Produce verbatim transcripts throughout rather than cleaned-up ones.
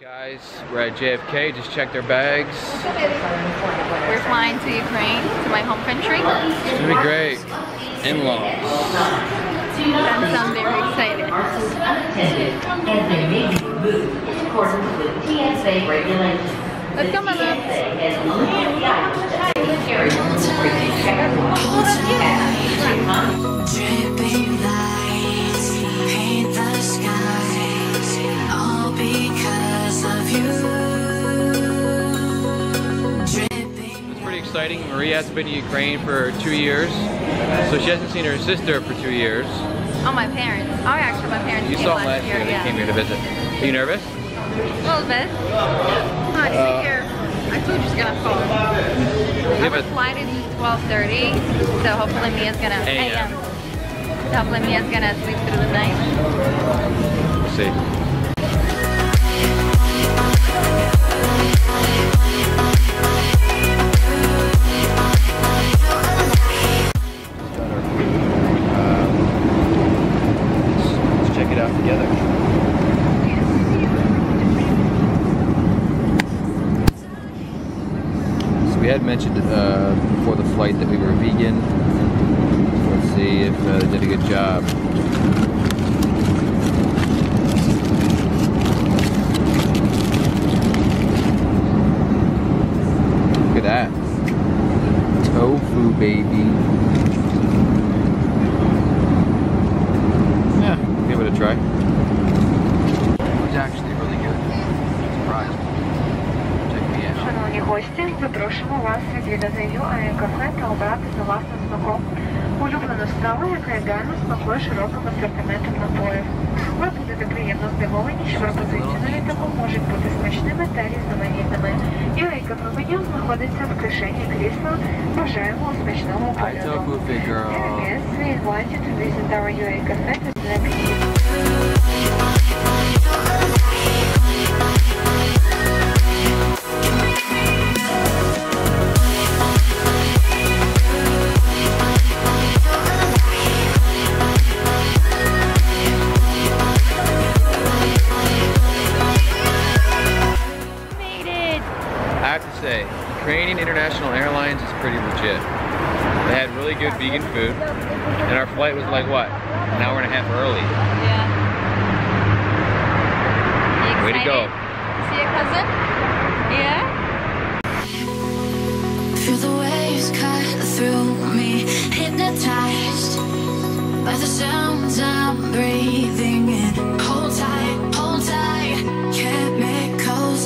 Guys, we're at J F K, just checked their bags. We're flying to Ukraine, to my home country. It's gonna be great. In-laws. I'm very excited. Let's go, Mama. It's pretty exciting. Maria has been to Ukraine for two years, so she hasn't seen her sister for two years. Oh, my parents. Oh, actually, my parents. You came saw last, last year. year yeah. They came here to visit. Are you nervous? A little bit. Oh, I uh, here. I told you she's gonna fall. Yeah, our flight is twelve thirty, so hopefully Mia's gonna. A M. So hopefully Mia's gonna sleep through the night. We'll see. We had mentioned uh, before the flight that we were vegan. Let's see if uh, they did a good job. Look at that. Tofu baby. Yeah, give it a try. It was actually really good. Surprised. Шановні гості, запрошуємо вас відвідати ю ей кафе та обрати за власним смаком улюблену страву, яка ідеально смакує широким асортиментом напоїв. Ви будете приємно здивовані, що пропозиції на літаку можуть бути смачними та різноманітними. ю ей кафе меню знаходиться в кишені крісла. Бажаємо смачного польоту. We invite you to visit our ю ей кафе this next Ukrainian International Airlines is pretty legit. They had really good vegan food, and our flight was like what, an hour and a half early. Yeah. Way to go. See your cousin? Yeah. Feel the waves cut through me, hypnotized by the sounds I'm breathing in. Hold tight, hold tight, chemicals.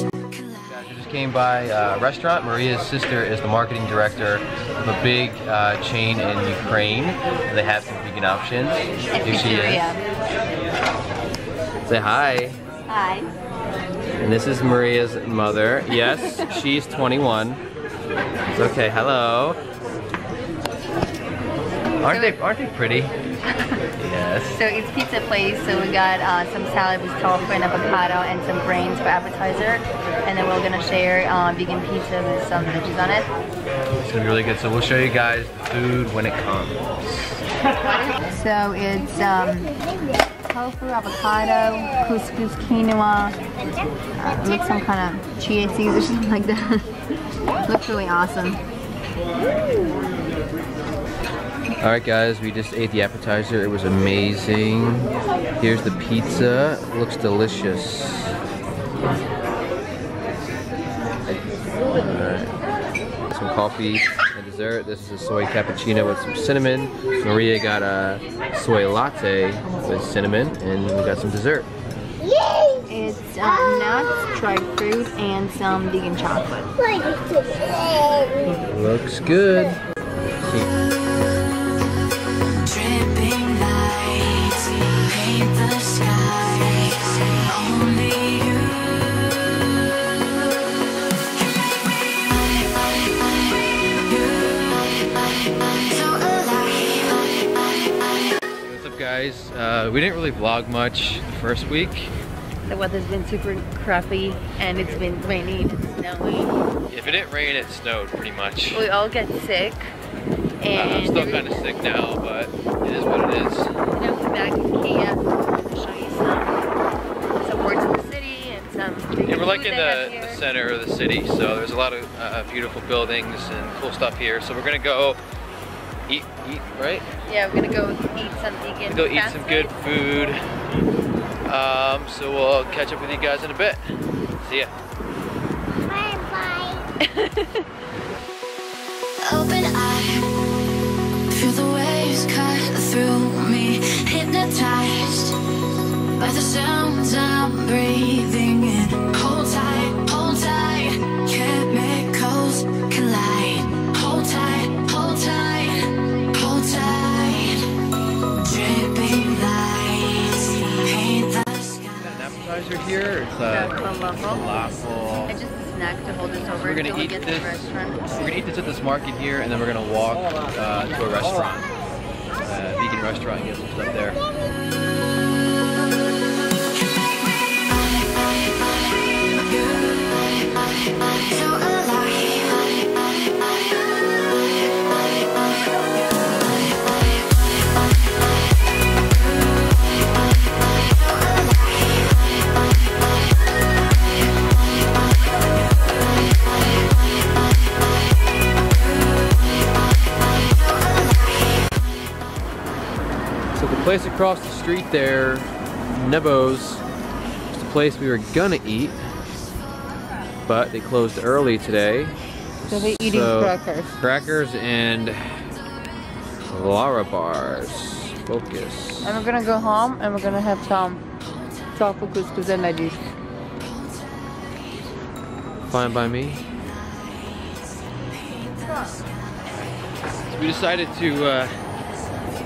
Came by a restaurant. Maria's sister is the marketing director of a big uh, chain in Ukraine. They have some vegan options. Here she is. Say hi. Hi. And this is Maria's mother. Yes, she's twenty-one. It's okay, hello. Aren't they, aren't they pretty? Yes. So it's pizza place, so we got uh, some salad with tofu and avocado and some grains for appetizer, and then we're gonna share uh, vegan pizza with some veggies on it. It's gonna be really good, so we'll show you guys the food when it comes. So it's um, tofu, avocado, couscous, quinoa, uh, with some kind of chia seeds or something like that. Looks really awesome. Alright guys, we just ate the appetizer. It was amazing. Here's the pizza. It looks delicious. Alright. Some coffee and dessert. This is a soy cappuccino with some cinnamon. Maria got a soy latte with cinnamon, and we got some dessert. It's um, nuts, dried fruit, and some vegan chocolate. Looks good. Guys, uh, we didn't really vlog much the first week. The weather's been super crappy, and it's been raining and snowing. If it didn't rain, it snowed pretty much. We all get sick. And uh, I'm still kind of sick now, but it is what it is. Now we're back in Kiev. I'll show you some, some works in the city and some Yeah, we're like in the, the center of the city, so there's a lot of uh, beautiful buildings and cool stuff here. So we're gonna go eat, eat, right? Yeah, we're gonna go eat something. We're gonna go eat some good food. Um, so we'll catch up with you guys in a bit. See ya. Bye bye. Open eye, feel the waves cut through me, hypnotized by the sounds I'm breathing in. Hold tight, hold tight, chemicals collide. Hold tight, hold tight, hold tight. Dripping lights paint the sky. Is that an appetizer here? It's a falafel. I just snacked to hold this over. We're gonna eat this. We're gonna eat this at this market here, and then we're gonna walk uh, to a restaurant, a vegan restaurant, and get some stuff there. So the place across the street there, Nebo's, is the place we were gonna eat, but they closed early today. So they're eating so, crackers. Crackers and Lara bars. Focus. And we're gonna go home and we're gonna have some chocolate couscous and nadish. Fine by me. So we decided to uh,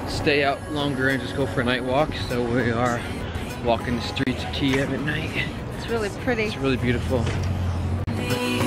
stay out longer and just go for a night walk. So we are walking the streets of Kiev at night. It's really pretty. It's really beautiful. Thank you.